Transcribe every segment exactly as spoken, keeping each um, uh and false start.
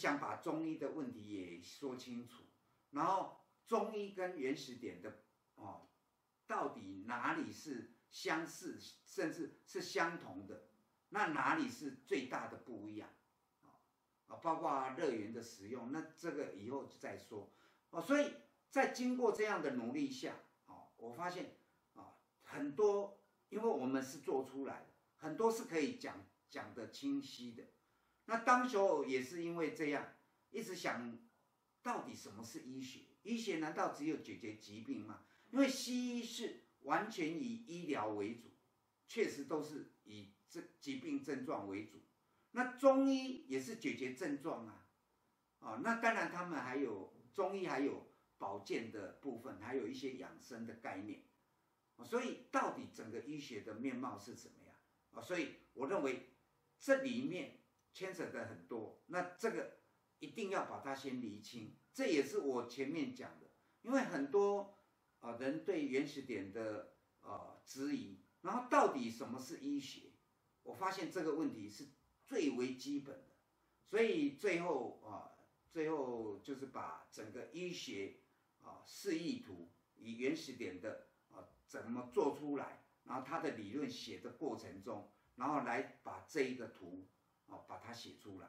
想把中医的问题也说清楚，然后中医跟原始点的哦，到底哪里是相似，甚至是相同的？那哪里是最大的不一样？啊，包括热源的使用，那这个以后再说哦。所以在经过这样的努力下，哦，我发现啊，很多因为我们是做出来的，很多是可以讲讲得清晰的。 那当时我也是因为这样，一直想，到底什么是医学？医学难道只有解决疾病吗？因为西医是完全以医疗为主，确实都是以这疾病症状为主。那中医也是解决症状啊，哦，那当然他们还有中医还有保健的部分，还有一些养生的概念。所以到底整个医学的面貌是怎么样啊？所以我认为这里面 牵扯的很多，那这个一定要把它先厘清，这也是我前面讲的，因为很多啊、呃、人对原始点的啊、呃、质疑，然后到底什么是医学？我发现这个问题是最为基本的，所以最后啊、呃，最后就是把整个医学啊、呃、示意图以原始点的啊、呃、怎么做出来，然后它的理论写的过程中，然后来把这一个图 哦，把它写出来，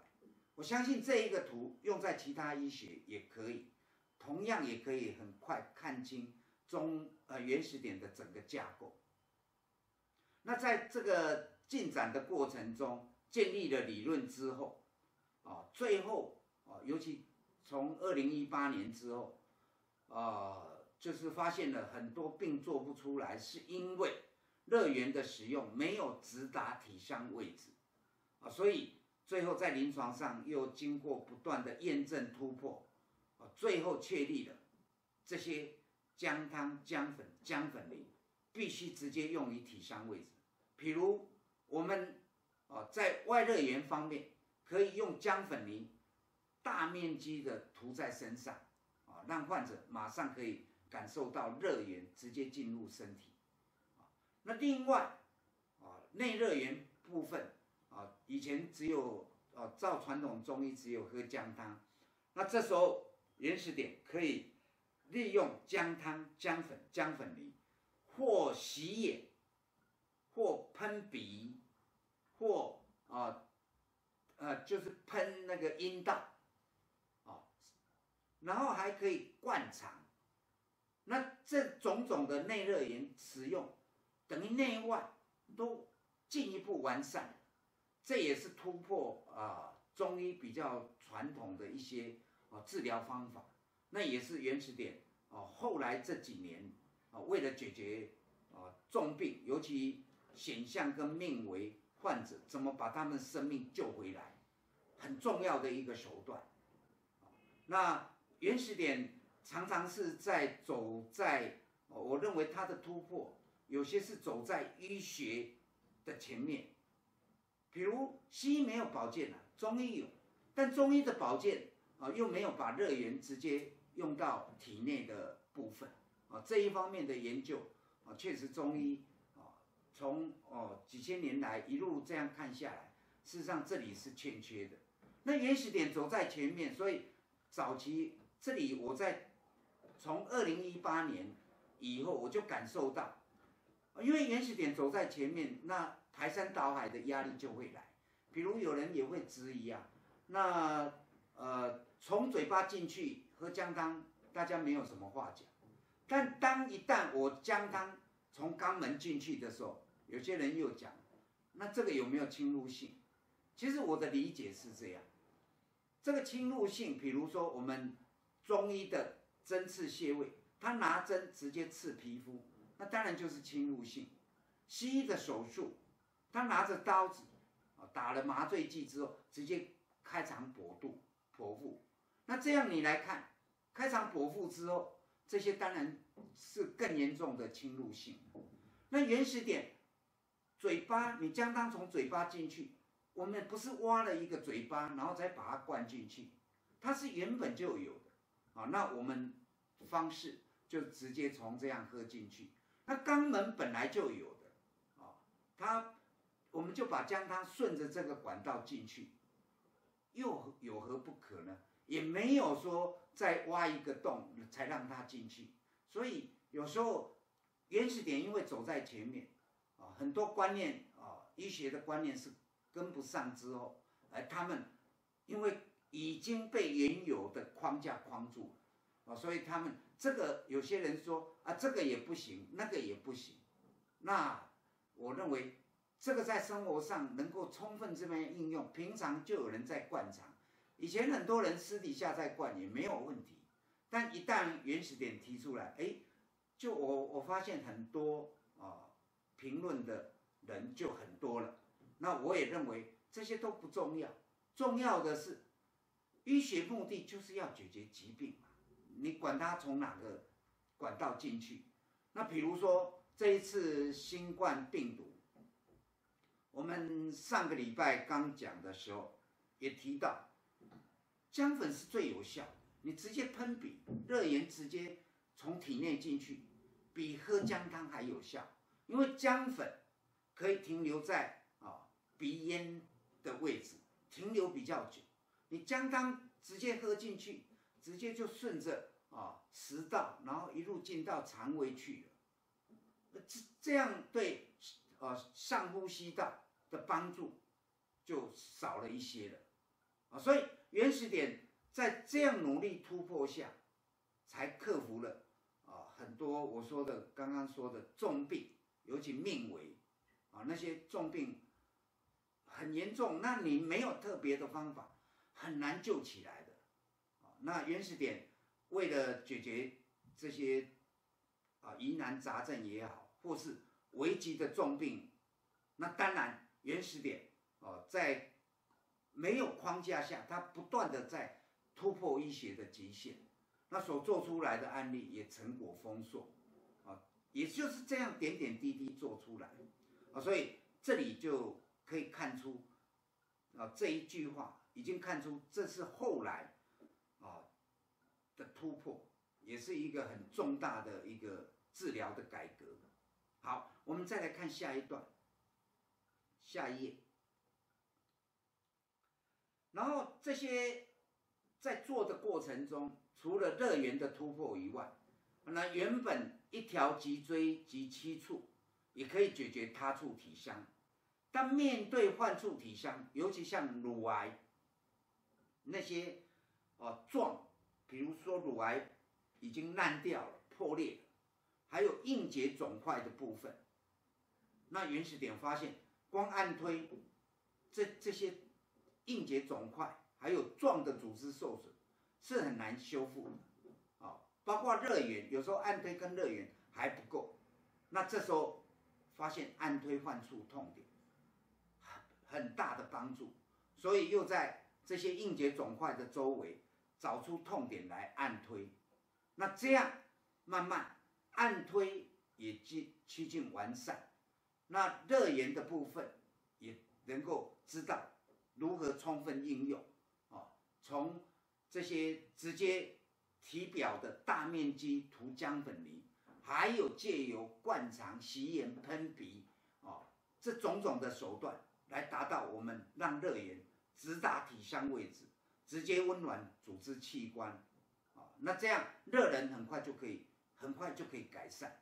我相信这一个图用在其他医学也可以，同样也可以很快看清中呃原始点的整个架构。那在这个进展的过程中，建立了理论之后，啊，最后啊，尤其从二零一八年之后，呃，就是发现了很多病做不出来，是因为热源的使用没有直达体相位置。 啊，所以最后在临床上又经过不断的验证突破，啊，最后确立了这些姜汤、姜粉、姜粉灵必须直接用于体伤位置。比如我们啊在外热源方面，可以用姜粉灵大面积的涂在身上，啊，让患者马上可以感受到热源直接进入身体。啊，那另外啊内热源部分。 啊，以前只有啊，照传统中医只有喝姜汤，那这时候原始点可以利用姜汤、姜粉、姜粉泥，或洗眼，或喷鼻，或啊呃就是喷那个阴道，啊，然后还可以灌肠，那这种种的内热源使用，等于内外都进一步完善。 这也是突破啊、呃、中医比较传统的一些啊、呃、治疗方法，那也是原始点啊、呃。后来这几年啊、呃，为了解决啊、呃、重病，尤其显象跟命危患者，怎么把他们生命救回来，很重要的一个手段。那原始点常常是在走在，呃、我认为它的突破，有些是走在医学的前面。 比如西医没有保健啊，中医有，但中医的保健啊、呃、又没有把热源直接用到体内的部分啊、呃，这一方面的研究啊、呃，确实中医啊、呃、从哦、呃、几千年来一路这样看下来，事实上这里是欠缺的。那原始点走在前面，所以早期这里我在从二零一八年以后我就感受到，因为原始点走在前面，那 排山倒海的压力就会来，比如有人也会质疑啊，那呃从嘴巴进去喝姜汤，大家没有什么话讲，但当一旦我姜汤从肛门进去的时候，有些人又讲，那这个有没有侵入性？其实我的理解是这样，这个侵入性，比如说我们中医的针刺穴位，他拿针直接刺皮肤，那当然就是侵入性；西医的手术， 他拿着刀子，啊，打了麻醉剂之后，直接开肠剖肚、剖腹。那这样你来看，开肠剖腹之后，这些当然是更严重的侵入性。那原始点，嘴巴你姜汤从嘴巴进去，我们不是挖了一个嘴巴，然后再把它灌进去，它是原本就有的，啊，那我们方式就直接从这样喝进去。那肛门本来就有的，啊，它 我们就把姜汤顺着这个管道进去，又有何不可呢？也没有说再挖一个洞才让它进去。所以有时候原始点因为走在前面啊，很多观念啊，医学的观念是跟不上之后，而他们因为已经被原有的框架框住了啊，所以他们这个有些人说啊，这个也不行，那个也不行。那我认为。 这个在生活上能够充分这边应用，平常就有人在灌肠，以前很多人私底下在灌也没有问题，但一旦原始点提出来，哎，就我我发现很多啊、呃、评论的人就很多了，那我也认为这些都不重要，重要的是医学目的就是要解决疾病嘛，你管它从哪个管道进去，那比如说这一次新冠病毒。 我们上个礼拜刚讲的时候也提到，姜粉是最有效，你直接喷鼻，热盐直接从体内进去，比喝姜汤还有效，因为姜粉可以停留在啊鼻咽的位置，停留比较久。你姜汤直接喝进去，直接就顺着啊食道，然后一路进到肠胃去了，这这样对。 呃，上呼吸道的帮助就少了一些了，啊，所以原始点在这样努力突破下，才克服了啊很多我说的刚刚说的重病，尤其命危啊那些重病很严重，那你没有特别的方法，很难救起来的，啊，那原始点为了解决这些啊疑难杂症也好，或是 危急的重病，那当然原始点哦，在没有框架下，它不断的在突破医学的极限，那所做出来的案例也成果丰硕，啊，也就是这样点点滴滴做出来，啊，所以这里就可以看出，啊这一句话已经看出这是后来啊的突破，也是一个很重大的一个治疗的改革。 好，我们再来看下一段，下一页。然后这些在做的过程中，除了热源的突破以外，那原本一条脊椎及七处也可以解决他处体伤，但面对患处体伤，尤其像乳癌那些哦状，比如说乳癌已经烂掉了、破裂了。 还有硬结肿块的部分，那原始点发现，光按推这这些硬结肿块，还有状的组织受损是很难修复的啊、哦。包括热源，有时候按推跟热源还不够，那这时候发现按推患处痛点很大的帮助，所以又在这些硬结肿块的周围找出痛点来按推，那这样慢慢。 按推也趋趋近完善，那热源的部分也能够知道如何充分应用啊，从这些直接体表的大面积涂姜粉泥，还有借由灌肠、洗眼、喷鼻啊，这种种的手段来达到我们让热源直达体伤位置，直接温暖组织器官啊，那这样热能很快就可以。 很快就可以改善，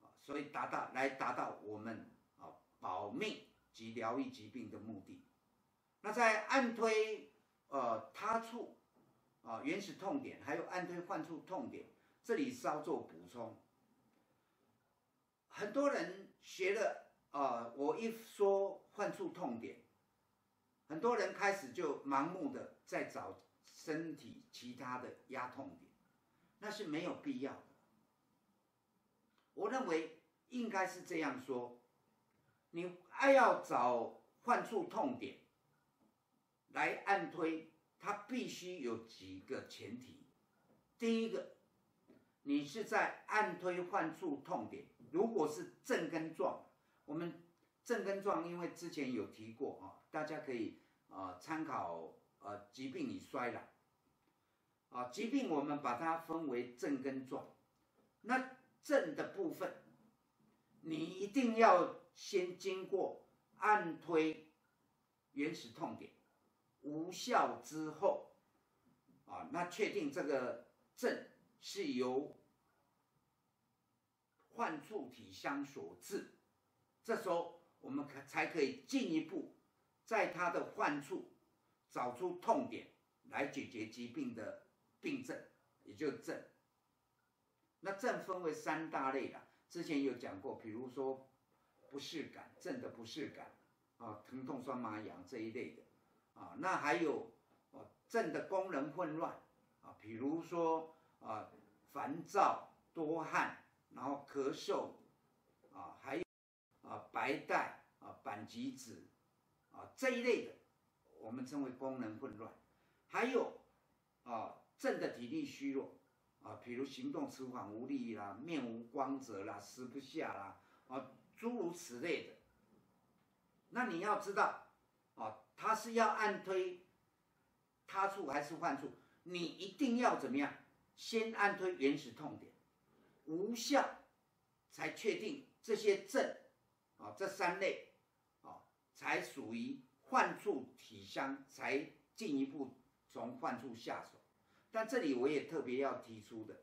啊，所以达到来达到我们啊保命及疗愈疾病的目的。那在按推呃他处啊原始痛点，还有按推患处痛点，这里稍作补充。很多人学了啊、呃，我一说患处痛点，很多人开始就盲目的在找身体其他的压痛点，那是没有必要的。 我认为应该是这样说：，你爱要找患处痛点来按推，它必须有几个前提。第一个，你是在按推患处痛点，如果是正根状，我们正根状，因为之前有提过啊，大家可以啊参考呃疾病与衰老啊，疾病我们把它分为正根状，那。 正的部分，你一定要先经过按推原始痛点，无效之后，啊，那确定这个症是由患处体相所致，这时候我们可才可以进一步在它的患处找出痛点来解决疾病的病症，也就是症。那症分为三大类啦，之前有讲过，比如说不适感症的不适感啊，疼痛、酸麻痒这一类的啊，那还有啊症的功能混乱啊，比如说啊烦躁、多汗，然后咳嗽啊，还有啊白带啊、板急子啊这一类的，我们称为功能混乱。还有啊症的体力虚弱。 啊，比如行动迟缓无力啦，面无光泽啦，食不下啦，啊，诸如此类的。那你要知道，啊，他是要按推他处还是患处？你一定要怎么样？先按推原始痛点，无效，才确定这些症，啊，这三类，啊，才属于患处体相，才进一步从患处下手。 但这里我也特别要提出的，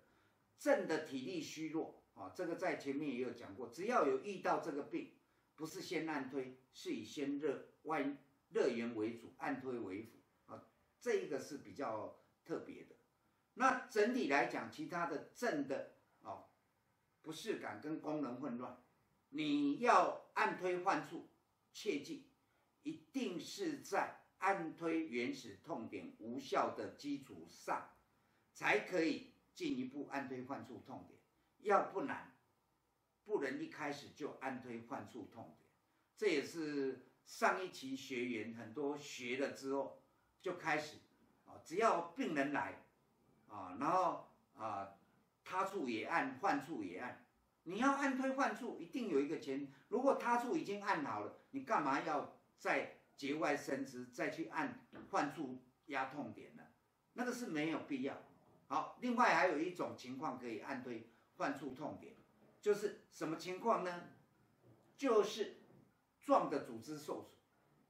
症的体力虚弱啊，这个在前面也有讲过。只要有遇到这个病，不是先按推，是以先热外热源为主，按推为辅啊，这一个是比较特别的。那整体来讲，其他的症的啊不适感跟功能混乱，你要按推患处，切记一定是在按推原始痛点无效的基础上。 才可以进一步按推患处痛点，要不然不能一开始就按推患处痛点。这也是上一期学员很多学了之后就开始啊，只要病人来啊，然后啊他处也按，患处也按。你要按推患处，一定有一个前提，如果他处已经按好了，你干嘛要再节外生枝，再去按患处压痛点呢？那个是没有必要。 好，另外还有一种情况可以按推患处痛点，就是什么情况呢？就是状的组织受损，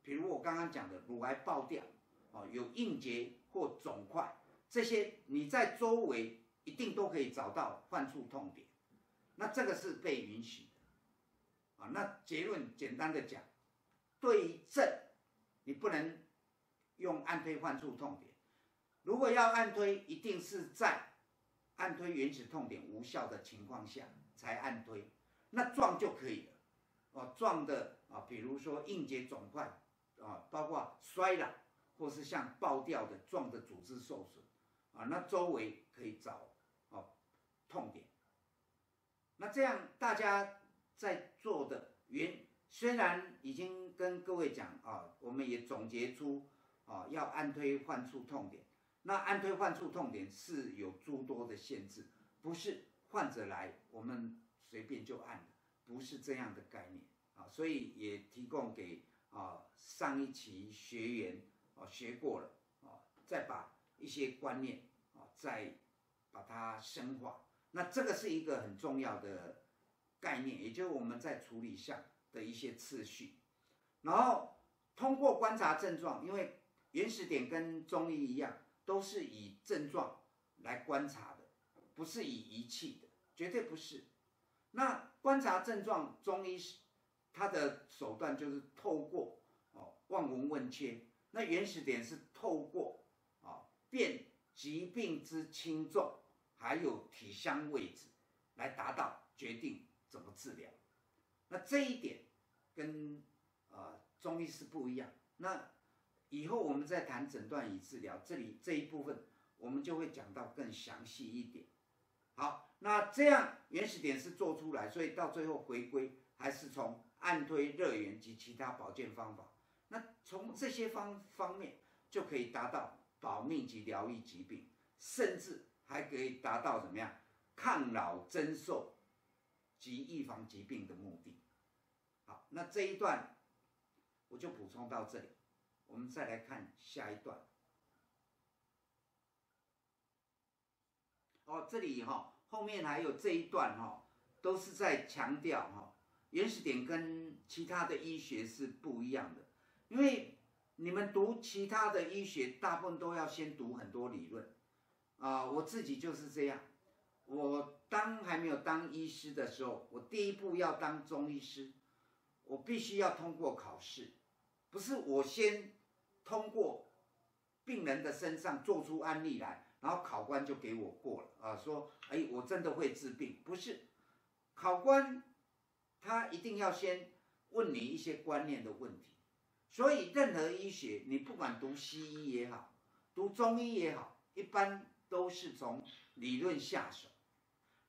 比如我刚刚讲的乳癌爆掉，哦，有硬结或肿块，这些你在周围一定都可以找到患处痛点，那这个是被允许的，啊，那结论简单的讲，对于症，你不能用按推患处痛点。 如果要按推，一定是在按推原始痛点无效的情况下才按推，那撞就可以了。哦，撞的啊，比如说硬结肿块啊，包括衰老或是像爆掉的撞的组织受损啊，那周围可以找啊痛点。那这样大家在做的原虽然已经跟各位讲啊，我们也总结出啊要按推患处痛点。 那按推患处痛点是有诸多的限制，不是患者来我们随便就按的，不是这样的概念啊，所以也提供给啊上一期学员啊学过了啊，再把一些观念啊再把它深化，那这个是一个很重要的概念，也就是我们在处理上的一些次序，然后通过观察症状，因为原始点跟中医一样。 都是以症状来观察的，不是以仪器的，绝对不是。那观察症状，中医它的手段就是透过哦望闻问切，那原始点是透过啊辨疾病之轻重，还有体相位置来达到决定怎么治疗。那这一点跟啊、呃、中医是不一样。那 以后我们再谈诊断与治疗，这里这一部分我们就会讲到更详细一点。好，那这样原始点是做出来，所以到最后回归还是从按推热源及其他保健方法。那从这些方方面就可以达到保命及疗愈疾病，甚至还可以达到怎么样抗老增寿及预防疾病的目的。好，那这一段我就补充到这里。 我们再来看下一段。哦，这里哈、哦、后面还有这一段哈、哦，都是在强调哈、哦、原始点跟其他的医学是不一样的，因为你们读其他的医学，大部分都要先读很多理论啊、呃。我自己就是这样。我当还没有当医师的时候，我第一步要当中医师，我必须要通过考试，不是我先通过病人的身上做出案例来，然后考官就给我过了啊、呃，说哎我真的会治病，不是。考官他一定要先问你一些观念的问题。 所以，任何医学，你不管读西医也好，读中医也好，一般都是从理论下手。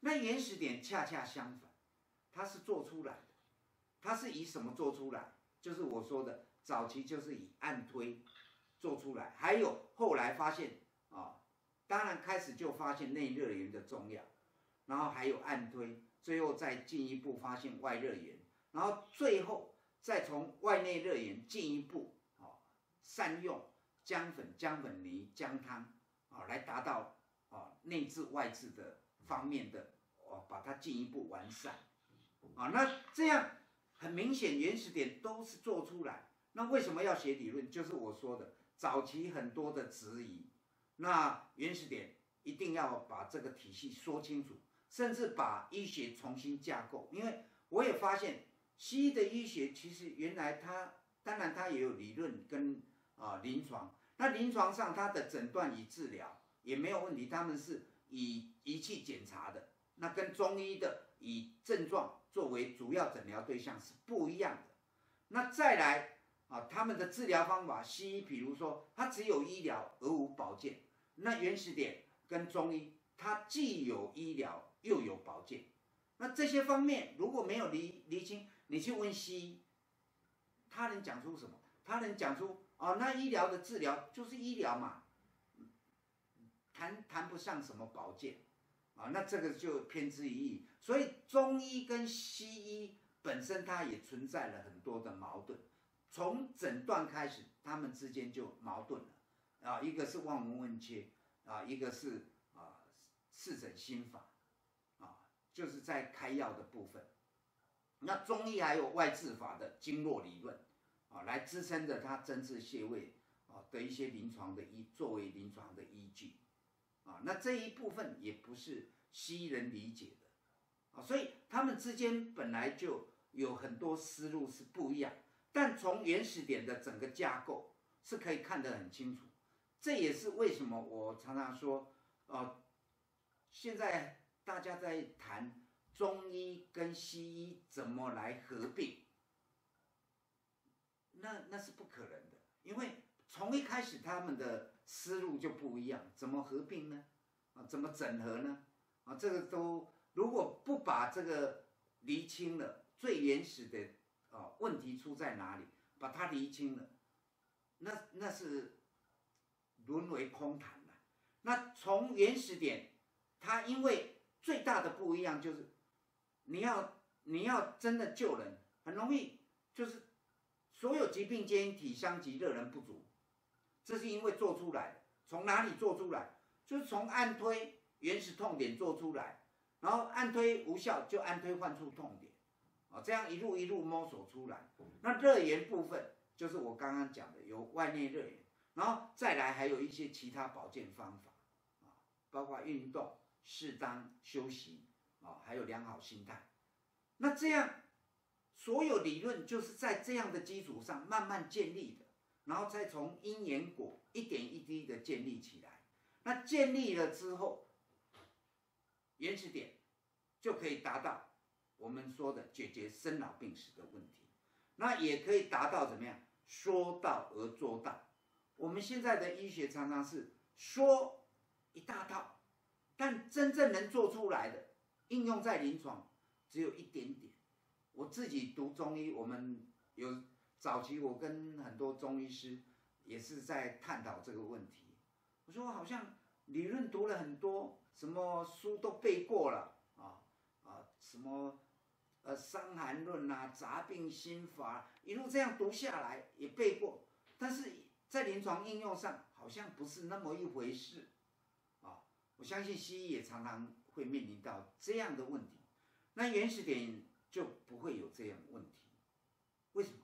那原始点恰恰相反，它是做出来的，它是以什么做出来？就是我说的，早期就是以按推做出来，还有后来发现啊、哦，当然开始就发现内热源的重要，然后还有按推，最后再进一步发现外热源，然后最后。 再从外内热源进一步啊、哦、善用姜粉、姜粉泥、姜汤啊、哦、来达到啊、哦、内治外治的方面的哦，把它进一步完善啊、哦。那这样很明显，原始点都是做出来。那为什么要写理论？就是我说的早期很多的质疑，那原始点一定要把这个体系说清楚，甚至把医学重新架构。因为我也发现。 西医的医学其实原来它当然它也有理论跟啊、呃、临床，那临床上它的诊断与治疗也没有问题，他们是以仪器检查的，那跟中医的以症状作为主要诊疗对象是不一样的。那再来啊，他们的治疗方法，西医比如说它只有医疗而无保健，那原始点跟中医它既有医疗又有保健。 那这些方面如果没有厘厘清，你去问西医，他能讲出什么？他能讲出哦，那医疗的治疗就是医疗嘛，谈谈不上什么保健啊、哦，那这个就偏执一义。所以中医跟西医本身它也存在了很多的矛盾，从诊断开始，他们之间就矛盾了啊、哦，一个是望闻问切啊，一个是啊四诊心法。 就是在开药的部分，那中医还有外治法的经络理论啊、哦，来支撑着它针刺穴位啊、哦、的一些临床的依作为临床的依据啊、哦，那这一部分也不是西医人理解的啊、哦，所以他们之间本来就有很多思路是不一样，但从原始点的整个架构是可以看得很清楚，这也是为什么我常常说啊、呃，现在。 大家在谈中医跟西医怎么来合并，那那是不可能的，因为从一开始他们的思路就不一样，怎么合并呢？啊，怎么整合呢？啊，这个都如果不把这个厘清了，最原始的啊问题出在哪里，把它厘清了，那那是沦为空谈了。那从原始点，它因为 最大的不一样就是，你要你要真的救人，很容易就是所有疾病皆因体相及，热能不足，这是因为做出来的。从哪里做出来？就是从按推原始痛点做出来，然后按推无效就按推换出痛点，啊、哦，这样一路一路摸索出来。那热源部分就是我刚刚讲的，有外内热源，然后再来还有一些其他保健方法啊，包括运动。 适当休息啊、哦，还有良好心态，那这样所有理论就是在这样的基础上慢慢建立的，然后再从因缘果一点一滴的建立起来。那建立了之后，原始点就可以达到我们说的解决生老病死的问题，那也可以达到怎么样？说到而做到。我们现在的医学常常是说一大套。 但真正能做出来的应用在临床只有一点点。我自己读中医，我们有早期我跟很多中医师也是在探讨这个问题。我说我好像理论读了很多，什么书都背过了啊啊，什么呃《伤寒论》啊，《杂病心法》，一路这样读下来也背过，但是在临床应用上好像不是那么一回事。 我相信西医也常常会面临到这样的问题，那原始点就不会有这样的问题，为什么？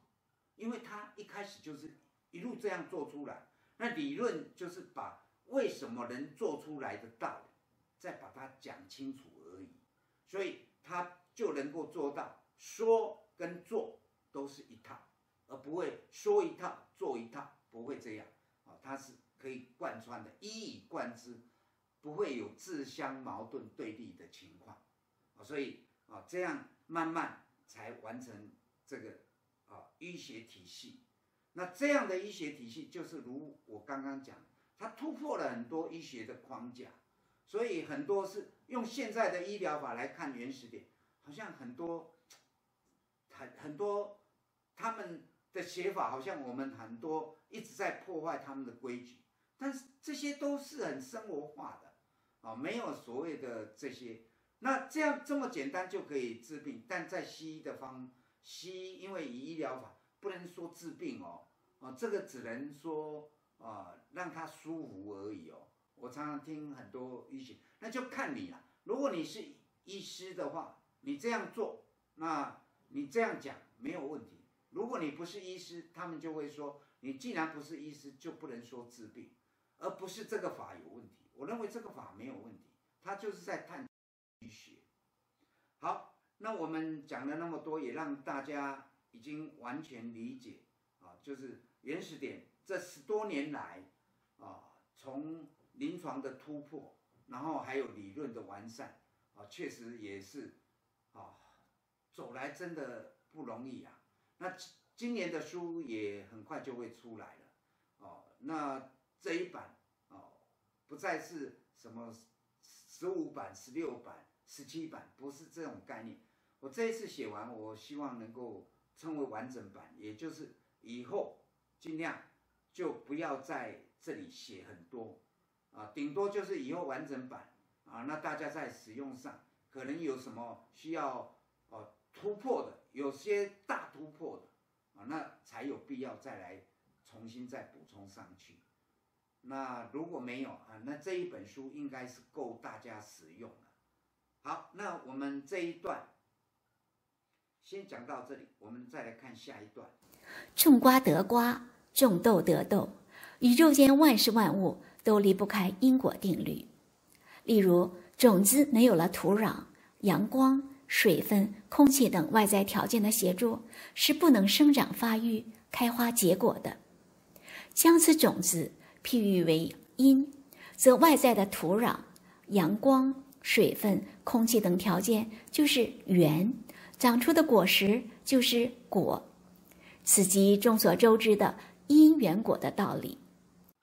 因为它一开始就是一路这样做出来。那理论就是把为什么能做出来的道理，再把它讲清楚而已，所以它就能够做到说跟做都是一套，而不会说一套做一套，不会这样啊，它是可以贯穿的，一以贯之，不会有自相矛盾对立的情况啊，所以啊这样慢慢才完成这个啊医学体系。 那这样的医学体系，就是如我刚刚讲，它突破了很多医学的框架，所以很多是用现在的医疗法来看原始点，好像很多，很很多他们的写法，好像我们很多一直在破坏他们的规矩，但是这些都是很生活化的，啊，没有所谓的这些，那这样这么简单就可以治病，但在西医的方，西医因为以医疗法。 不能说治病哦，哦，这个只能说啊、呃，让他舒服而已哦。我常常听很多医学，那就看你啦。如果你是医师的话，你这样做，那你这样讲没有问题。如果你不是医师，他们就会说，你既然不是医师，就不能说治病，而不是这个法有问题。我认为这个法没有问题，它就是在探医学。好，那我们讲了那么多，也让大家。 已经完全理解啊，就是原始点这十多年来啊，从临床的突破，然后还有理论的完善啊，确实也是啊，走来真的不容易啊。那今年的书也很快就会出来了哦、啊。那这一版哦、啊，不再是什么十五版、十六版、十七版，不是这种概念。我这一次写完，我希望能够。 称为完整版，也就是以后尽量就不要在这里写很多啊，顶多就是以后完整版啊，那大家在使用上可能有什么需要哦、啊、突破的，有些大突破的啊，那才有必要再来重新再补充上去。那如果没有啊，那这一本书应该是够大家使用了。好，那我们这一段。 先讲到这里，我们再来看下一段。种瓜得瓜，种豆得豆。宇宙间万事万物都离不开因果定律。例如，种子没有了土壤、阳光、水分、空气等外在条件的协助，是不能生长发育、开花结果的。将此种子譬喻为因，则外在的土壤、阳光、水分、空气等条件就是缘。 长出的果实就是果，此即众所周知的因缘果的道理。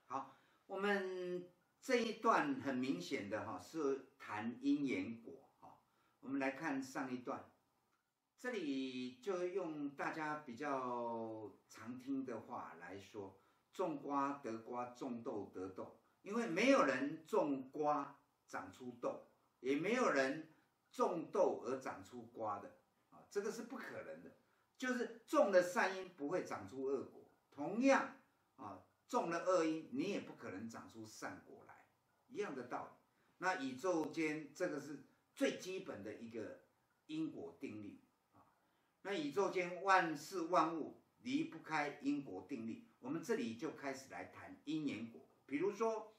好，我们这一段很明显的哈是谈因缘果哈。我们来看上一段，这里就用大家比较常听的话来说：种瓜得瓜，种豆得豆。因为没有人种瓜长出豆，也没有人种豆而长出瓜的。 这个是不可能的，就是种了善因不会长出恶果，同样啊，种了恶因你也不可能长出善果来，一样的道理。那宇宙间这个是最基本的一个因果定律啊。那宇宙间万事万物离不开因果定律，我们这里就开始来谈因缘果。比如说，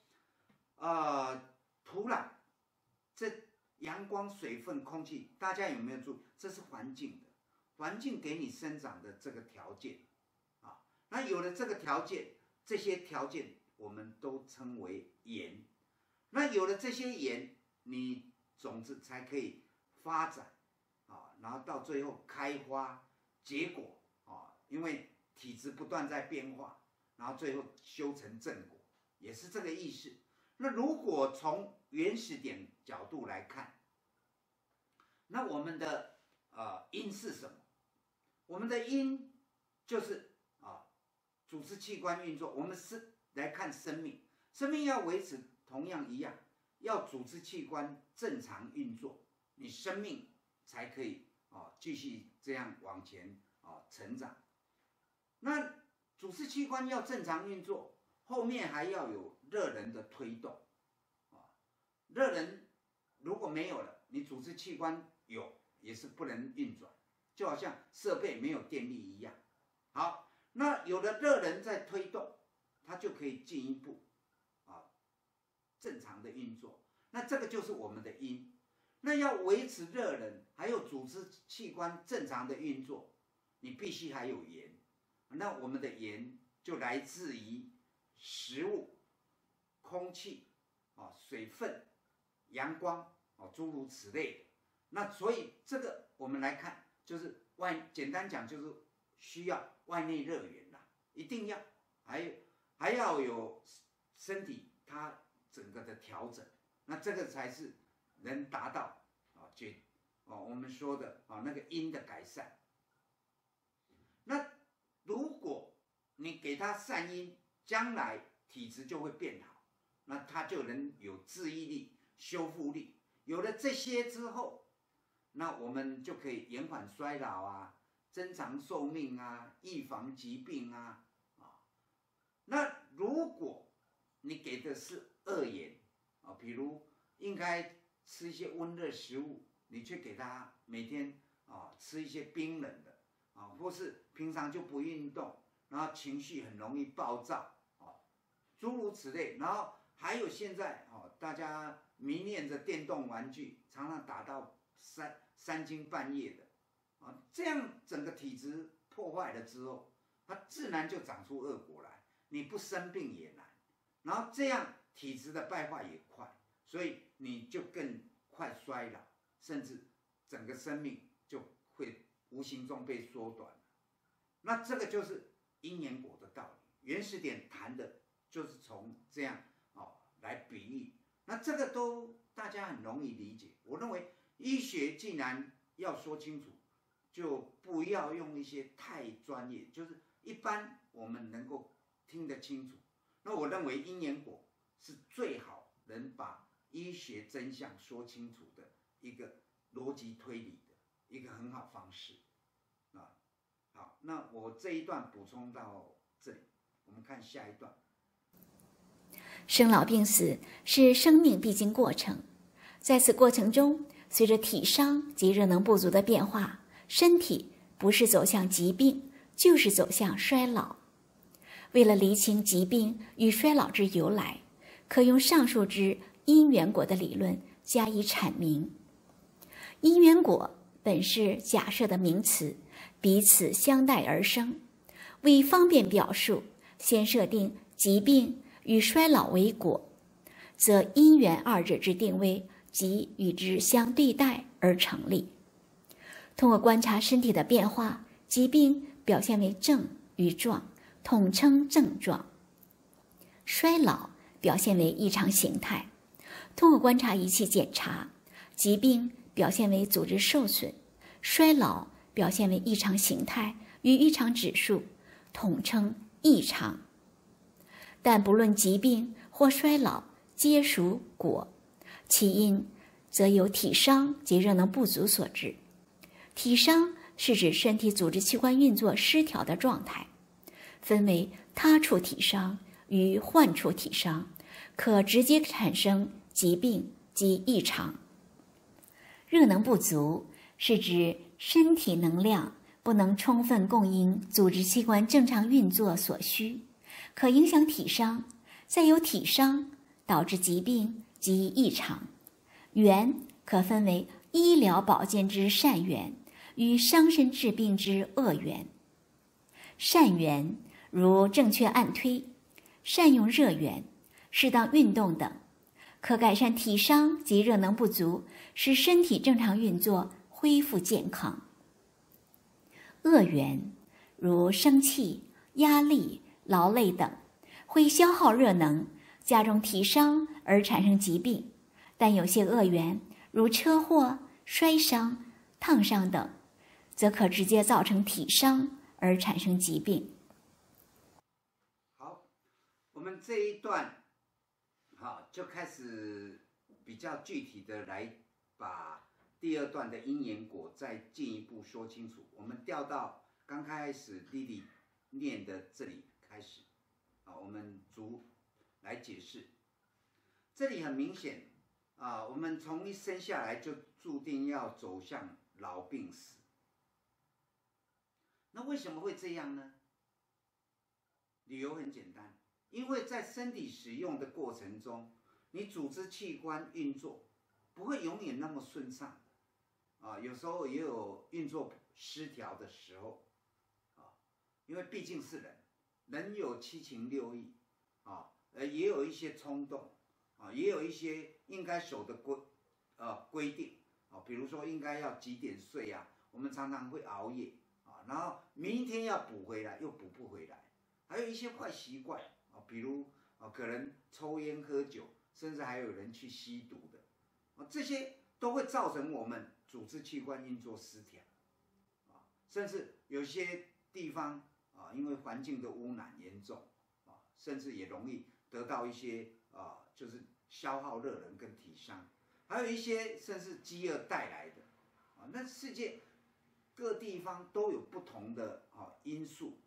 呃，土壤这。 阳光、水分、空气，大家有没有注意？这是环境的，环境给你生长的这个条件，啊，那有了这个条件，这些条件我们都称为缘。那有了这些缘，你种子才可以发展，啊，然后到最后开花结果，啊，因为体质不断在变化，然后最后修成正果，也是这个意思。那如果从 原始点角度来看，那我们的呃因是什么？我们的因就是啊组织器官运作。我们是来看生命，生命要维持同样一样，要组织器官正常运作，你生命才可以啊继续这样往前啊成长。那组织器官要正常运作，后面还要有热能的推动。 热能如果没有了，你组织器官有也是不能运转，就好像设备没有电力一样。好，那有了热能在推动，它就可以进一步啊正常的运作。那这个就是我们的阴。那要维持热能，还有组织器官正常的运作，你必须还有盐。那我们的盐就来自于食物、空气啊、水分、阳光啊，诸如此类的。那所以这个我们来看，就是外简单讲就是需要外内热源啦，一定要，还有还要有身体它整个的调整，那这个才是能达到啊解啊我们说的啊那个阴的改善。那如果你给它善阴，将来体质就会变好，那它就能有治愈力、修复力。有了这些之后，那我们就可以延缓衰老啊，增长寿命啊，预防疾病啊，啊，那如果你给的是恶言啊，比如应该吃一些温热食物，你却给他每天啊吃一些冰冷的啊，或是平常就不运动，然后情绪很容易暴躁啊，诸如此类。然后还有现在啊，大家迷恋着电动玩具，常常打到三三更半夜的。啊，这样整个体质破坏了之后，它自然就长出恶果来。你不生病也难，然后这样体质的败坏也快，所以你就更快衰老，甚至整个生命就会无形中被缩短。那这个就是因缘果的道理。原始点谈的就是从这样哦来比喻，那这个都大家很容易理解。我认为医学既然要说清楚，就不要用一些太专业，就是一般我们能够听得清楚。那我认为因缘果是最好能把医学真相说清楚的一个逻辑推理的一个很好方式啊。好，那我这一段补充到这里，我们看下一段。生老病死是生命必经过程，在此过程中，随着体伤及热能不足的变化，身体不是走向疾病，就是走向衰老。为了厘清疾病与衰老之由来，可用上述之因缘果的理论加以阐明。因缘果本是假设的名词，彼此相待而生。为方便表述，先设定疾病与衰老为果，则因缘二者之定位即与之相对待而成立。通过观察身体的变化，疾病表现为症与状，统称症状；衰老表现为异常形态。通过观察仪器检查，疾病表现为组织受损，衰老表现为异常形态与异常指数，统称异常。但不论疾病或衰老，皆属果，其因则由体伤及热能不足所致。体伤是指身体组织器官运作失调的状态，分为他处体伤与患处体伤，可直接产生疾病及异常。热能不足是指身体能量不能充分供应组织器官正常运作所需，可影响体伤，再由体伤导致疾病及异常。源可分为医疗保健之善源与伤身治病之恶源。善源如正确按推、善用热源、适当运动等，可改善体伤及热能不足，使身体正常运作，恢复健康。恶源如生气、压力、劳累等，会消耗热能，加重体伤而产生疾病。但有些恶源如车祸、摔伤、烫伤等，则可直接造成体伤而产生疾病。好，我们这一段好就开始比较具体的来把第二段的因缘果再进一步说清楚。我们调到刚开始莉莉念的这里开始，好，我们逐来解释。这里很明显啊，我们从一生下来就注定要走向老病死。那为什么会这样呢？理由很简单，因为在身体使用的过程中，你组织器官运作不会永远那么顺畅，啊，有时候也有运作失调的时候，啊，因为毕竟是人，人有七情六欲，啊，呃，也有一些冲动，啊，也有一些应该守的规，呃，规定，啊，比如说应该要几点睡啊，我们常常会熬夜，啊，然后明天要补回来又补不回来。 还有一些坏习惯啊，比如啊，可能抽烟、喝酒，甚至还有人去吸毒的，啊，这些都会造成我们组织器官运作失调，啊，甚至有些地方啊，因为环境的污染严重啊，甚至也容易得到一些啊，就是消耗热能跟体伤，还有一些甚至饥饿带来的，啊，那世界各地方都有不同的啊因素。